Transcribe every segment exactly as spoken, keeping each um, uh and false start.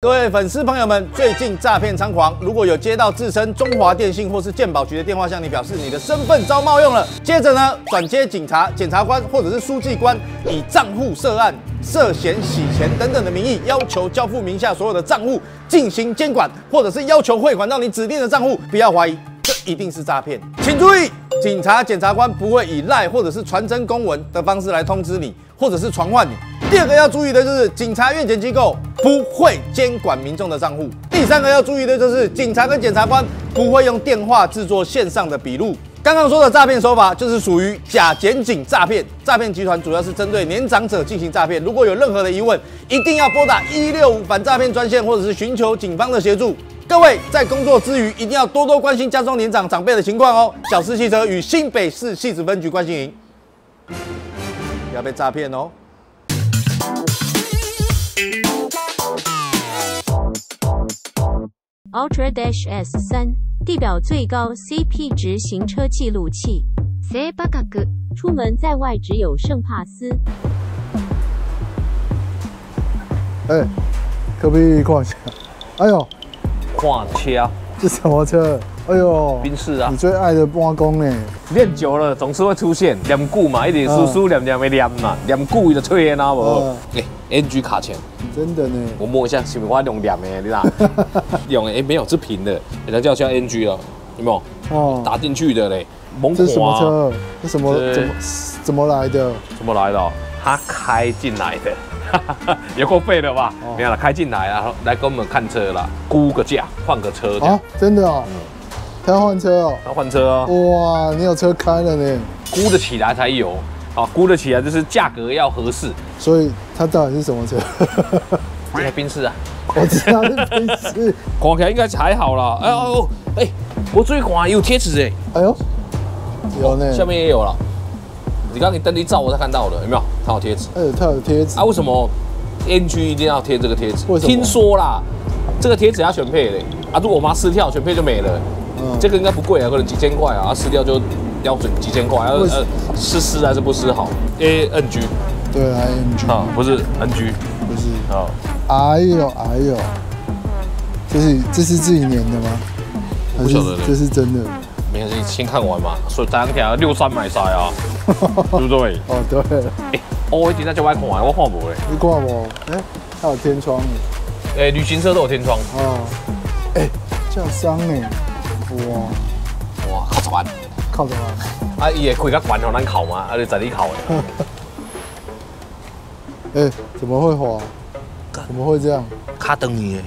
各位粉丝朋友们，最近诈骗猖狂，如果有接到自称中华电信或是健保局的电话，向你表示你的身份遭冒用了，接着呢转接警察、检察官或者是书记官，以账户涉案、涉嫌洗钱等等的名义，要求交付名下所有的账户进行监管，或者是要求汇款到你指定的账户，不要怀疑，这一定是诈骗，请注意。 警察、检察官不会以赖或者是传真公文的方式来通知你，或者是传唤你。第二个要注意的就是，警察、院检机构不会监管民众的账户。第三个要注意的就是，警察跟检察官不会用电话制作线上的笔录。刚刚说的诈骗手法就是属于假检警诈骗，诈骗集团主要是针对年长者进行诈骗。如果有任何的疑问，一定要拨打一六五反诈骗专线，或者是寻求警方的协助。 各位在工作之余，一定要多多关心家中年长长辈的情况哦。小四汽车与新北市汐止分局关心营，不要被诈骗哦。Ultra Dash S 三地表最高 C P 值行车记录器，出门在外只有圣帕斯。哎、欸，可不可以逛一下？哎呦！ 跨车，这什么车？哎呦，宾士啊！你最爱的半工呢？练久了总是会出现，两固嘛，一点叔叔两两没两嘛，两固就退烟啊无。哎 ，N G 卡钳，真的呢？我摸一下，是不是我用两的？你啦，用哎没有，是平的，人家叫像 N G 了，有没有？哦，打进去的嘞，猛火啊！这什么车？这什么怎么怎么来的？怎么来的？他开进来的。 也够废了吧？没有了，开进来啊，来跟我们看车啦，估个价，换个车。啊，真的哦，他要换车哦，他换车哦。哇，你有车开了呢，估得起来才有。啊，估得起来就是价格要合适。所以它到底是什么车？这台宾士啊，我知道是宾士。看起来应该还好啦。哎呦，哎，我注意看有贴纸哎。哎呦，有呢，下面也有了。 你刚刚你灯一照，我才看到的，有没有？它有贴纸。哎，它有贴纸啊？为什么 N G 一定要贴这个贴纸？为什么？听说啦，这个贴纸要选配的啊。如果我妈撕掉，选配就没了。嗯，这个应该不贵啊，可能几千块啊。啊，撕掉就标准几千块。呃呃，是撕还是不撕好 ？A N G。对 ，A N G。啊，不是 N G， 不是。啊，哎呦哎呦，这是这是自己粘的吗？我不晓得，这是真的。 没事，先看完嘛，所以当下六三买晒啊，对不对？哦，对。哎，我一直在叫我看，我看无嘞。你看无？哎，它有天窗。哎，旅行社都有天窗。哦。哎，叫商呢？哇哇，靠十万！靠十万！啊，伊也开个关让咱考嘛，啊，就在你考的。哎，怎么会滑？怎么会这样？卡灯你哎。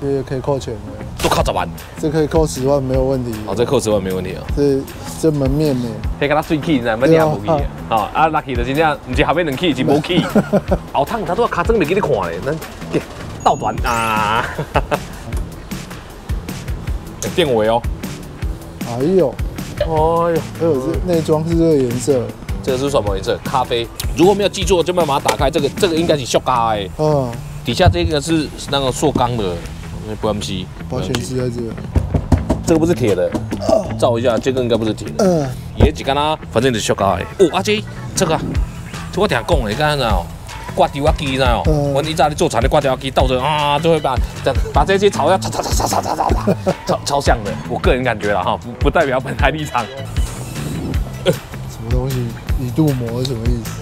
这也可以扣钱的。 都扣十万，这可以扣十万没有问题。哦，这扣十万没问题啊。这这门面呢？这跟他水气，咱们两不起啊。哦，啊，那起就真正，唔是下面两起，是无起。后趟他都要卡装嚟给你看嘞，咱倒转啊。电尾哦。哎呦，哎呦，哎呦，内装是这个颜色。这个是什么颜色？咖啡。如果没有记错，就慢慢打开。这个这个应该是塑胶哎。嗯。底下这个是那个塑钢的。 那不 M C， 保险丝在这，这个不是铁的，照一下，这个应该不是铁的，嗯，也只干啦，反正就是塑胶的。哦，阿姐，这个，我听讲的，干啥哦？刮吊啊机，啥哦？我以前咧做厂咧刮吊啊机，到时候啊就会把把这些草药，擦擦擦擦擦擦擦，超超像的。我个人感觉啦哈，不不代表本台立场。什么东西？你镀膜是什么意思？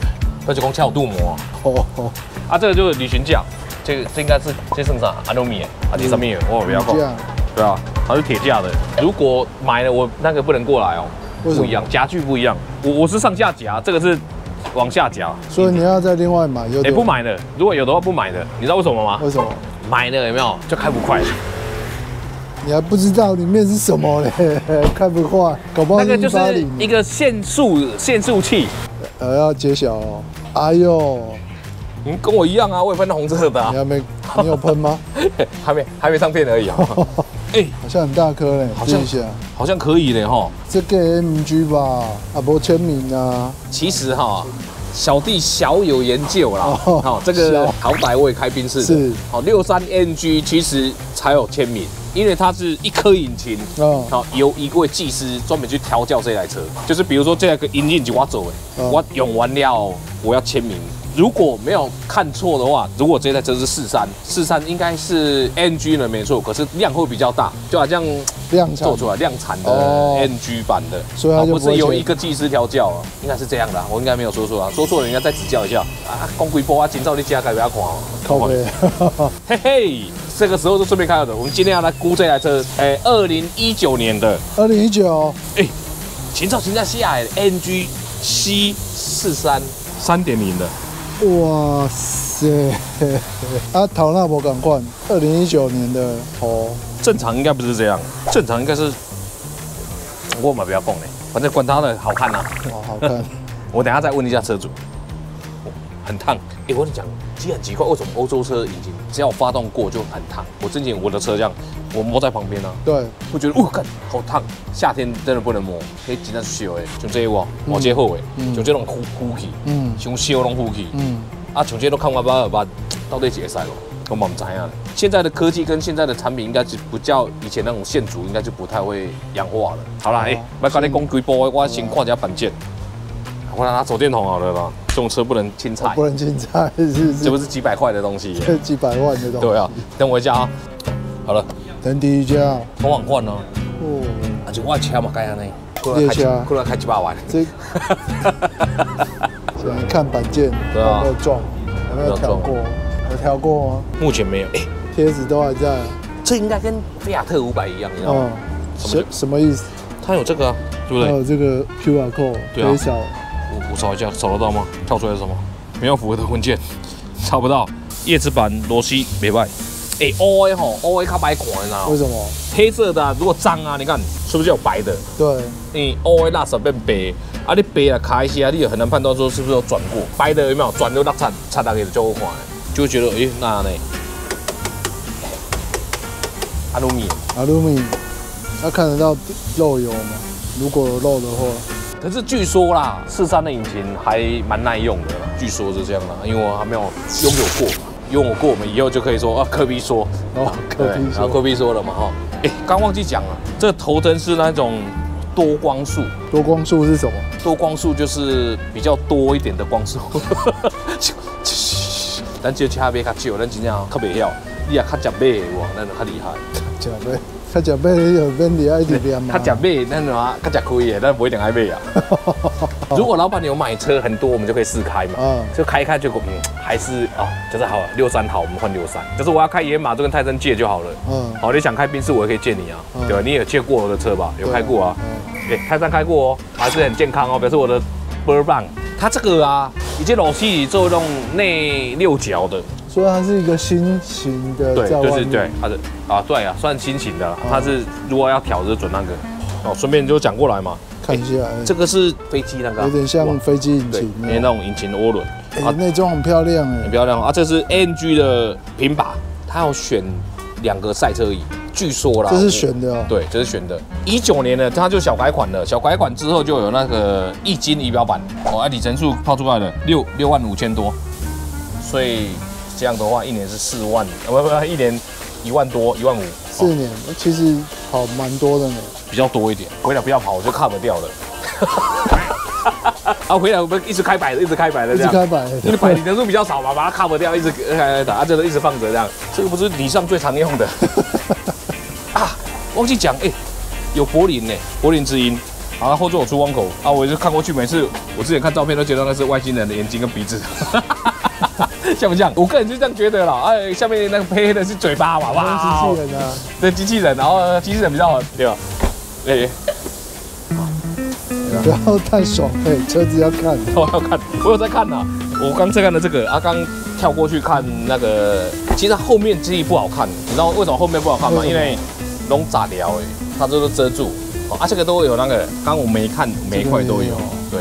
而且光敲镀膜。哦哦，啊，这个就是旅行架。 这个这应该是这剩啥？阿诺米，阿迪什么？我不要过，对啊，它是铁架的。如果买了我那个不能过来哦，不一样，夹具不一样。我我是上下夹，这个是往下夹，所以你要再另外买。也不买的，如果有的话不买的，你知道为什么吗？为什么？买的有没有就开不快？你还不知道里面是什么嘞？开不快，搞不好那个就是一个限速限速器。呃，要揭晓哦。哎呦。 嗯，跟我一样啊，我也喷到红色的啊。你还没，你有喷吗？还没，还没上片而已啊。哎，好像很大颗嘞，好像，好像可以嘞哈。这个 A M G 吧，啊，不签名啊。其实哈，小弟小有研究啦。好，这个好歹我也开宾士的。是。好，六三 A M G 其实才有签名，因为它是一颗引擎，好，由一位技师专门去调教这台车。就是比如说这个引擎就我做的，我用完了我要签名。如果没有看错的话，如果这台车是四三，四三应该是 A M G 的没错，可是量会比较大，就好像量做出来量产的 A M G 版的，所以它就不是有一个技师调教啊，应该是这样的，我应该没有说错啊，说错了应该再指教一下啊。讲几波啊，今朝你家该不要看哦，靠背，嘿嘿，这个时候就顺便看到的，我们今天要来估这台车，哎，二零一九年的，二零一九，哎，前照评价下来 A M G C 四三三点零的。 哇塞！啊，淘那我敢换，二零一九年的哦。正常应该不是这样，正常应该是我嘛不要碰嘞，反正管它的好看啊。哦，好看。我等下再问一下车主。很烫，哎，我跟你讲，其实很奇怪，为什么欧洲车引擎只要发动过就很烫？我之前我的车这样，我摸在旁边啊，对，会觉得哦，干好烫，夏天真的不能摸，可以真的烧诶，像这个我这好诶，像这种呼呼气，嗯，像烧拢呼气，嗯，啊，像这都看我巴尔巴到底几个赛咯，我冇知啊。现在的科技跟现在的产品应该是不叫以前那种线组，应该就不太会氧化了。好啦，哎，别跟你讲几波，我先看一下板件。 我拿手电筒好了啦，这种车不能轻踩，不能轻踩，是这不是几百块的东西，这几百万的东西。对啊，等我一下啊。好了，等第一家，我往换哦。哦，啊就我车嘛，该安尼。列车，过来开几百万。这，想看板件有没有撞，有没有调过，有调过吗？目前没有，哎，贴纸都还在。这应该跟菲亚特五百一样，你知道吗？什什么意思？它有这个，对不对？它有这个 Q R code， 可以扫。 我扫一下，扫得到吗？跳出来是什么？没有符合的文件，查不到。叶子板螺丝没坏。哎、欸、，O A 吼 ，O A 它白款啦。为什么？黑色的、啊、如果脏啊，你看是不是有白的？对。你 O A 垃圾变白，啊你白了卡一些，你也很难判断说是不是有转过。白的有没有转到垃圾，擦大概就好看，就会觉得哎、欸、那呢？阿鲁米，阿鲁米，那看得到漏油吗？如果有漏的话。 可是据说啦，四三的引擎还蛮耐用的啦，据说是这样啦，因为我还没有拥有过，拥有过我们以后就可以说啊，科比说，哦，科比说，科比说了嘛哈，哎，刚忘记讲了，这头灯是那种多光束，多光束是什么？多光束就是比较多一点的光束，咱这车比较少，咱真正较袂晓，你也较食买的话，咱就较厉害。 食买，较食买，你就免伫爱伫边嘛。较食买，咱话较食亏的，咱不一定爱买啊。如果老板有买车很多，我们就可以试开嘛。嗯。就开一开就嗯，还是哦，就是好了，六三好，我们换六三。就是我要开野马，就跟泰森借就好了。嗯。好，你想开宾士，我也可以借你啊。嗯、对吧？你有借过我的车吧？有开过啊？嗯。哎、欸，泰森开过哦，还是很健康哦，表示我的波棒。它这个啊，已经老是做那种内六角的。 所以它是一个新型的，对，就是对，它是啊，对啊，算新型的。它是如果要挑就准那个哦，顺便就讲过来嘛，看一下。这个是飞机那个，有点像飞机引擎，那种引擎涡轮。啊，内装很漂亮哎，很漂亮啊。这是 A M G 的平把，它要选两个赛车椅，据说啦，这是选的哦，对，这是选的。一九年呢，它就小改款了，小改款之后就有那个液晶仪表板，哦，按里程数抛出来的六六万五千多，所以。 这样的话，一年是四万，不不，一年一万多，一万五。四年，其实跑蛮多的呢，比较多一点。回来不要跑，我就 cover 掉了。啊，回来我们一直开摆的，一直开摆的这样。一直开摆，因为摆里程数比较少嘛，把它 cover 掉，一直开打，啊，这都一直放着这样。这个不是礼尚最常用的。啊，忘记讲，哎，有柏林呢，柏林之音。 好了，后座有出风口啊！我就看过去，每次我之前看照片都觉得那是外星人的眼睛跟鼻子，像不像？我个人就这样觉得啦。哎，下面那个黑黑的是嘴巴嘛，哇！机器人啊，对，机器人，然后机器人比较好，对吧？哎，不要太爽，哎，车子要看，我要看，我有在看呐、啊。我刚才看的这个，阿刚跳过去看那个，其实后面机翼不好看，你知道为什么后面不好看吗？因为龙炸掉哎，它都是遮住。 啊，这个都有那个，刚我没看，每一块都有。对，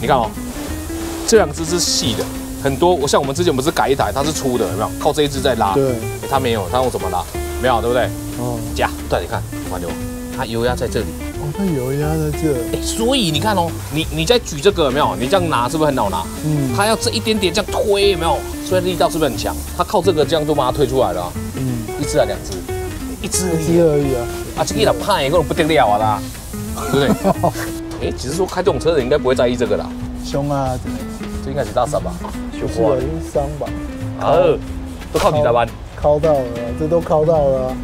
你看哦，这两只是细的，很多。我像我们之前不是改一台，它是粗的，有没有？靠这一只在拉。对。它没有，它用怎么拉？没有，对不对？哦。加，对，你看，完了，它油压在这里。哦，它油压在这。哎，所以你看哦，你你在举这个有没有？你这样拿是不是很好拿？嗯。它要这一点点这样推有没有？所以力道是不是很强？它靠这个这样就把它推出来了、啊。嗯。一只还两只？一只而已啊。 啊，这个啦，胖也根本不得了啊啦，对不对？哎，只是说开这种车的应该不会在意这个啦。凶啊！这应该几大三吧？修过了三吧？啊，都靠你在玩。靠到了，这都靠到了。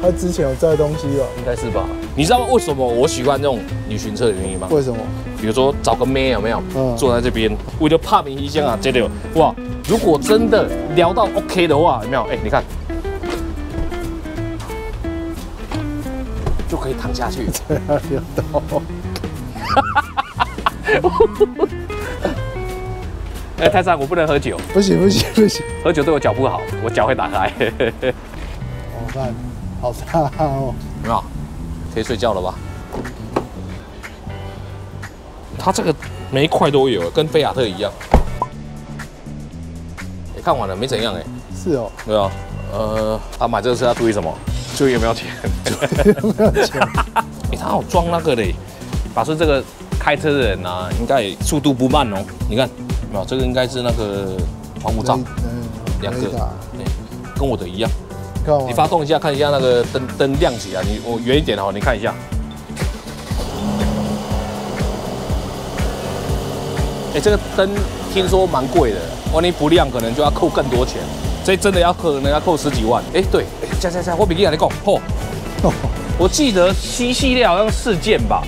他之前有载东西了，应该是吧？你知道为什么我喜欢这种旅行车的原因吗？为什么？比如说找个妹有没有？嗯，坐在这边，我就怕明一下啊，这里哇，如果真的聊到 OK 的话，有没有？哎，你看。 就可以躺下去，有道。哎，泰山，我不能喝酒，不行不行不行，喝酒对我脚不好，我脚会打开。好大，好大哦！有没有？可以睡觉了吧？它这个每一块都有，跟菲亚特一样。哎，看完了没怎样哎。是哦。对啊，呃，啊，买这个车要注意什么？ 注意有没有钱？有没有钱？哎，他好装那个嘞，表示这个开车的人啊，应该速度不慢哦。你看，没有这个应该是那个防护罩，两个，对，跟我的一样。你发动一下，看一下那个灯灯亮起来。你我远一点哦，你看一下。哎，这个灯听说蛮贵的，万一不亮，可能就要扣更多钱。 这真的要扣，可能要扣十几万。哎，对，加加加，我比你还得讲破。我记得西系列好像四件吧，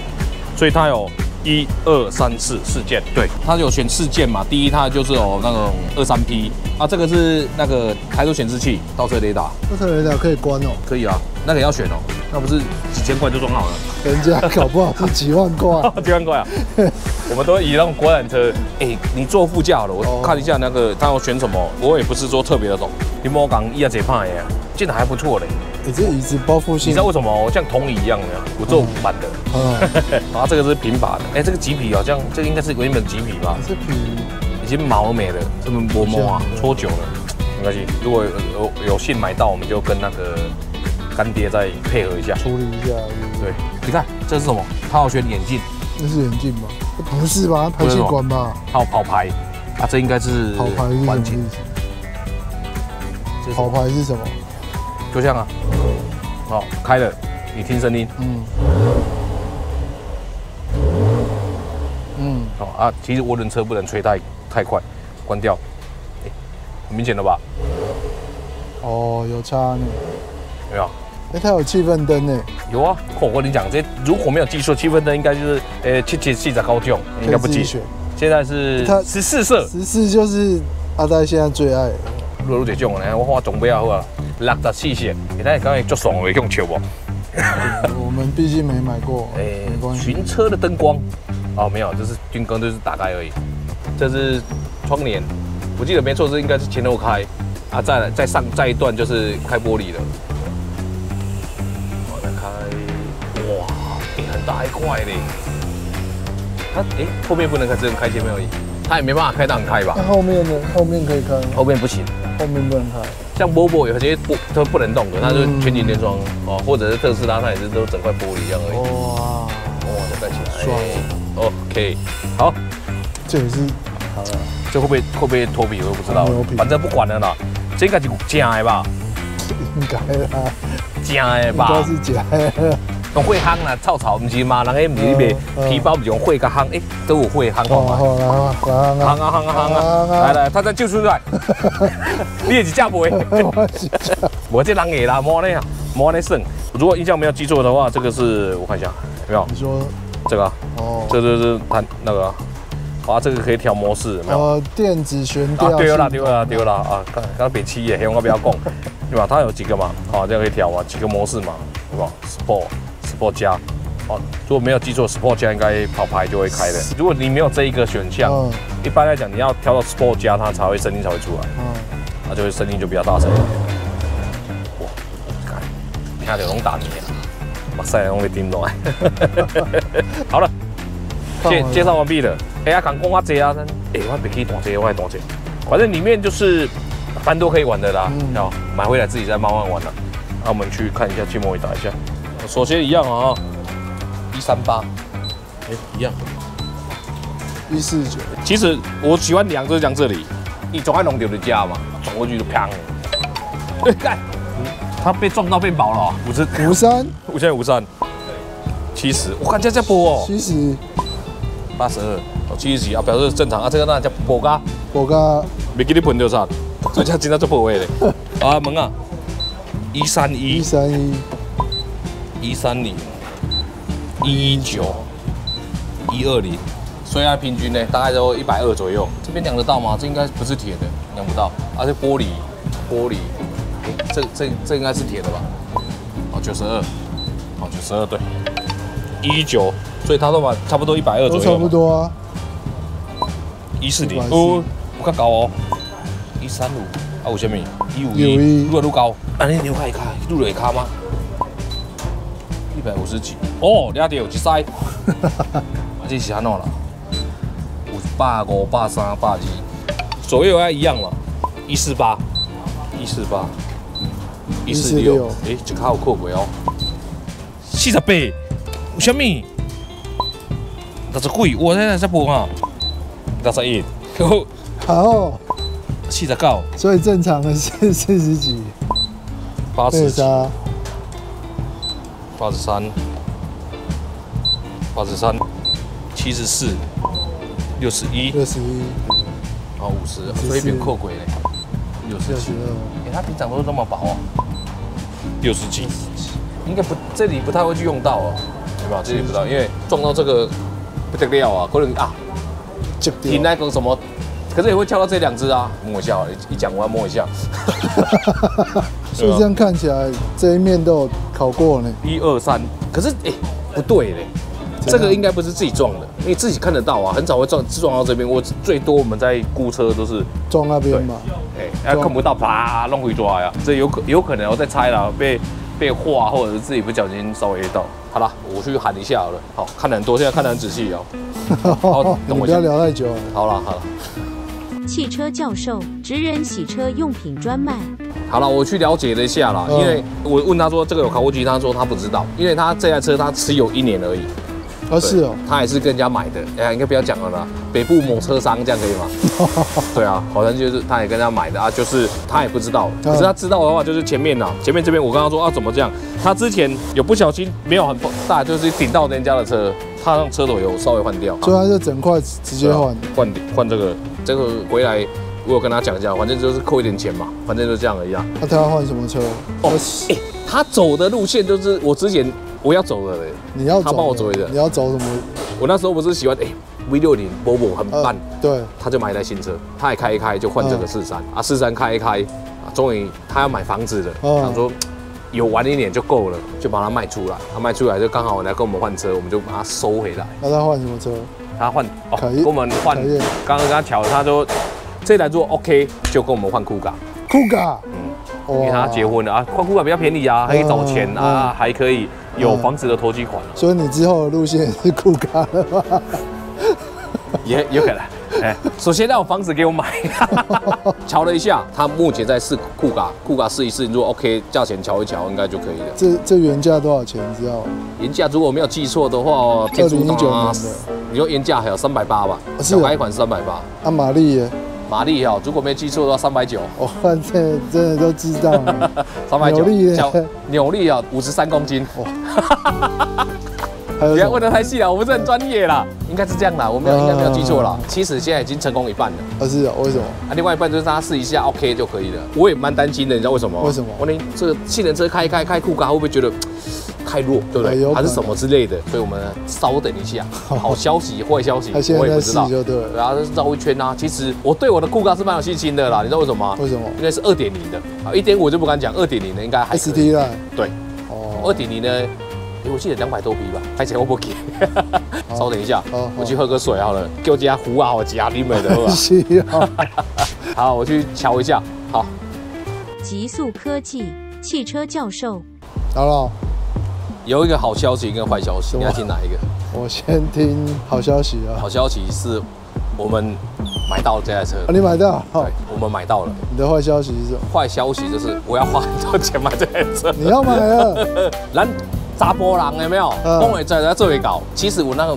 所以它有一二三四四件。对，它有选四件嘛。第一，它就是有那种二三 P 啊，这个是那个抬头显示器、倒车雷达。倒车雷达可以关哦。可以啊，那个要选哦，那不是几千块就装好了？人家搞不好是几万块，几万块啊。我们都以那种国产车，哎，你坐副驾好了，我看一下那个他要选什么，我也不是说特别的懂。你莫讲一下这怕耶，进来还不错嘞。你这椅子包覆性，你知道为什么？我像桶椅一样的，我坐满的。嗯，然后这个是平把的，哎，这个麂皮好像这应该是原本麂皮吧？这皮已经毛没了，这么磨磨啊，搓久了，没关系。如果有有幸买到，我们就跟那个干爹再配合一下，处理一下。对，你看这是什么？他要选眼镜，这是眼镜吗？ 不是吧？排气管吧？好跑牌啊，这应该是跑牌是什么意思？跑牌是什么？就这样啊。好，开了，你听声音。嗯。嗯。好啊，其实涡轮车不能吹太太快，关掉。哎，很明显了吧？哦，有差呢。没有。 哎，它有气氛灯呢。有啊，我跟你讲，这如果没有技术，气氛灯应该就是呃七七七彩高中，应该不记。现在是它十四色，十四就是阿呆现在最爱。落入这种呢，我看总不要好啊，六十四色，现在刚才足爽的，用笑不？我们毕竟没买过，哎，没关系。巡车的灯光，哦，没有，这是军工，就是打开而已。这是窗帘，我记得没错，这应该是前后开啊，再再上再一段就是开玻璃了。 哇，欸、很大一块嘞！它哎、欸，后面不能开，只能开前面而已。它也没办法开档开吧？那后面呢？后面可以开吗？后面不行，后面不能开。像 Volvo 有些不它不能动的，它就全景天窗哦，或者是特斯拉，它也是都整块玻璃一样而已。哇，哇，再盖起来，爽、欸、！OK， 好，这也是好了。这会不会会不会脱皮？我不知道，反正不管了啦。这应该是假的吧？应该啦，假的吧？应该是假的。 用血烘啦，臭臭，唔是嘛？人迄唔是卖皮包，唔用血甲烘，哎，都有血烘好嘛？烘啊烘啊烘啊！来来，他再救出来，你也是假袂？我这人也啦，莫那莫那省。如果印象没有记错的话，这个是我看一下，有没有？你说这个？哦，这就是它那个。啊，这个可以调模式，有没有？呃，电子悬吊。对啦，对啦，对啦啊！刚刚别气耶，我不要讲，对吧？它有几个嘛？啊，这样可以调啊，几个模式嘛，对吧 ？Sport。 Sport 加，哦，如果没有记错 ，Sport 加应该跑牌就会开的。如果你没有这一个选项，嗯、一般来讲你要挑到 Sport 加，它才会声音才会出来，嗯，那就会声音就比较大声。哇，你看这龙打你，哇塞，我会顶落来。好了，介介绍完毕了。哎呀，讲讲我这啊，哎，我别去动这，我来动这，反正里面就是蛮多可以玩的啦。然后、嗯、买回来自己再慢慢玩啦。那我们去看一下，去模拟打一下。 首先一样啊、哦，一三八，哎，一样， 一四九。其实我喜欢量就是量这里，你总爱弄掉的家嘛，转过去就砰。哎，看，他被撞到变薄了、哦，五十五三，我现在五三，七十，我看这这波哦，七十，八十二，七十几啊，表示正常啊。这个那叫补咖，补咖，没给你喷就啥，这家真的做补位的。啊门啊，一三一，一三一，一三零，一一九，一二零，所以它平均呢大概都一百二左右。这边量得到吗？这应该不是铁的，量不到。啊，这玻璃，玻璃，这这这应该是铁的吧？哦，九十二，哦，九十二对，一九。 所以它都嘛，差不多一百二左右，差不多啊，一四零哦，我较高哦，一三五啊，有啥物？一五一，越来越高，安尼牛开卡，越来越卡吗？一百五十几，哦，抓到一塞，啊，这是安怎啦？五百、五百、三百二，左右啊一样嘛，一四八，一四八，一四六，哎，这卡有扣过哦，四十八，有啥物？ 六十几，我现在才播嘛，六十一，好，四十九，所以正常的是四十几，八十几，八十三，八十三，七十四，六十一，六十一，好五十，所以变扣鬼嘞，六十七，哎，他平常都这么薄啊，六十七，应该不，这里不太会去用到哦，对吧？这里不知道，因为撞到这个。 不得了啊，可能啊，停那个什么，可是也会跳到这两只啊，摸一下，一讲完摸一下。所以这样看起来，这一面都有考过呢。一二三，可是哎、欸、不对嘞，这个应该不是自己撞的，因为自己看得到啊，很少会撞撞到这边。我最多我们在估车都是撞那边嘛，哎，欸、看不到啪弄回抓呀，这有可有可能我在猜啦，被被划或者是自己不小心稍微黑到。 好啦，我去喊一下好了。好看得很多，现在看得很仔细哦。好，等我一下。不要聊太久。好啦，好啦。汽车教授，职人洗车用品专卖。好了，我去了解了一下啦，因为我问他说这个有考过机，他说他不知道，因为他这台车他持有一年而已。哦，是哦。他也是跟人家买的，哎呀，应该不要讲了啦。北部某车商这样可以吗？对啊，好像就是他也跟人家买的啊，就是他也不知道，可是他知道的话就是前面啦，前面这边我刚刚说啊怎么这样。 他之前有不小心没有很大，就是顶到人家的车，他让车头有稍微换掉，所以他就整块直接换换换这个这个回来，我有跟他讲一下，反正就是扣一点钱嘛，反正就这样而已啊。那他要换什么车？哦，哎，他走的路线就是我之前我要走的嘞，你要他帮我追的，你要走什么？我那时候不是喜欢哎 V 六十 Volvo 很棒，对，他就买一台新车，他也开一开就换这个四十三啊， 四十三开一开啊，终于他要买房子了，想说。 有玩一点就够了，就把它卖出来。它卖出来就刚好来跟我们换车，我们就把它收回来。那他换什么车？他换哦，跟我们换。刚刚跟他调，他说这台做 OK， 就跟我们换酷咖。酷咖，嗯，因为他结婚了啊，换酷咖比较便宜啊，可以找钱啊，还可以有房子的投机款。所以你之后的路线是酷咖了吧？也有可能。 哎，首先让房子给我买，瞧了一下，他目前在试酷咖，酷咖试一试，如果 OK， 价钱瞧一瞧，应该就可以了。这这原价多少钱？你知道？原价如果我没有记错的话，哦，二零一九年的，你说原价还有三百八吧？小改款三百八。啊，马力耶？马力哦，如果没记错的话，三百九。我看这真的都知道。三百九。扭力啊，五十三公斤。哇。 不要问得太细了，我们是很专业啦，应该是这样啦，我没有应该没有记错啦。其实现在已经成功一半了。啊是啊，为什么？啊，另外一半就是大家试一下 ，OK 就可以了。我也蛮担心的，你知道为什么？为什么？我那这个汽车车开开开酷咖会不会觉得太弱，对不对？还是什么之类的？所以我们稍等一下，好消息、坏消息我也不知道。然后绕一圈啊，其实我对我的酷咖是蛮有信心的啦，你知道为什么吗？为什么？应该是二点零的啊，一点五就不敢讲，二点零的应该还是 S T 啦。对，哦，二点零呢？ 哎，我记得两百多匹吧，还钱我不给。稍等一下，我去喝个水好了。给我加壶啊，我加你们的喝。好，我去瞧一下。好，极速科技汽车教授。老老，有一个好消息跟坏消息，你要听哪一个？我先听好消息啊。好消息是我们买到这台车。啊，你买到？对，我们买到了。你的坏消息是什么？坏消息就是我要花很多钱买这台车。你要买了？然。 查甫人有没有？讲会做，做会到。其实我那个，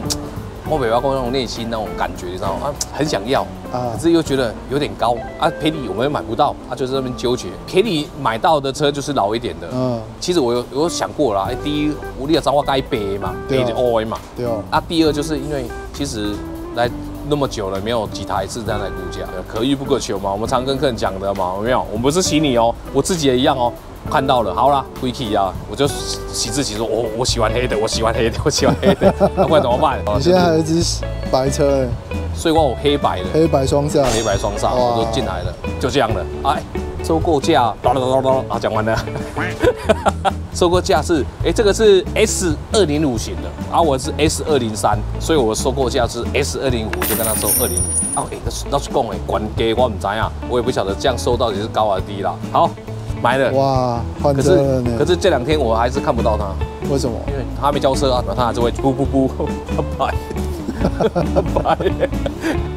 我袂晓讲那种内心那种感觉，你知道吗？啊，很想要，可是又觉得有点高啊。赔礼我们也买不到，啊，就是那边纠结。赔礼买到的车就是老一点的。嗯，其实我有我有想过啦。第一，我你也知道我该白嘛，白就黑嘛。对哦。啊，第二就是因为其实来那么久了，没有几台是这样的估价，可遇不可求嘛。我们常跟客人讲的嘛，有没有？我们不是洗你哦，我自己也一样哦。看到了，好啦，回去呀，我就洗自己说，我我喜欢黑的，我喜欢黑的，我喜欢黑的，那不然怎么办？你现在还有一只白车哎，所以话我黑白的，黑白双煞，黑白双煞，我都进来了，就这样了，哎。 收购价，叨叨叨叨啊，讲完了。收购价是，哎、欸，这个是 S 二零五型的，然、啊、后我是 S 二零三，所以我收购价是 S 二零五，就跟他收二零五。哦，哎、欸，那是讲哎，管给我唔知啊，我也不晓得这样收到底是高还是低啦。好，买了。哇，换车了呢。可是这两天我还是看不到他，为什么？因为他没交车啊，他还是会噗噗噗，拜拜。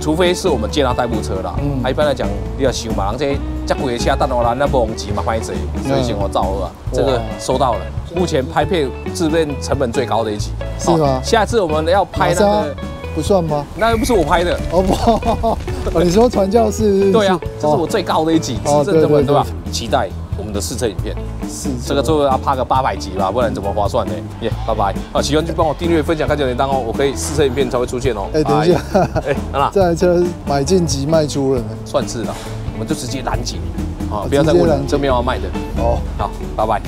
除非是我们借他代步车啦，嗯、啊，一般来讲，你要想嘛，人这这贵的车，等我来那不用急嘛，拍谁，所以先我照了，这个收到了。目前拍片制片成本最高的一集，是吗？下次我们要拍那个不算吗？那又不是我拍的，哦不，你说传教士？对啊，这是我最高的一集，制片成本对吧？期待我们的试车影片，是这个最后要拍个八百集吧，不然怎么划算呢？耶，拜拜啊！喜欢就帮我订阅、分享、开小铃铛哦，我可以试车影片才会出现哦。哎，等一下，哎，哪？这台车买进即卖出了呢？算是了，我们就直接拦截啊！不要再问了，这没有要卖的哦。好，拜拜。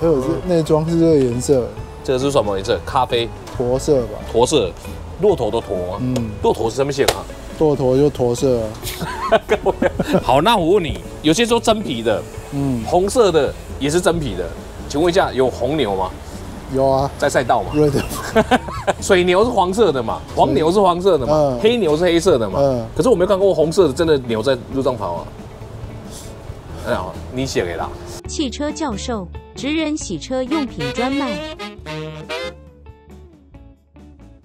还有内装是这个颜色，这个是什么颜色？咖啡驼色吧？驼色，骆驼的驼啊。嗯，骆驼是什么线啊？骆驼就驼色啊。好，那我问你，有些说真皮的，嗯，红色的也是真皮的，请问一下，有红牛吗？有啊，在赛道嘛。对的。水牛是黄色的嘛？黄牛是黄色的嘛？嗯、黑牛是黑色的嘛？嗯。可是我没有看过红色的真的牛在路上跑啊。哎呀，你写给他。汽车教授。职人洗车用品专卖。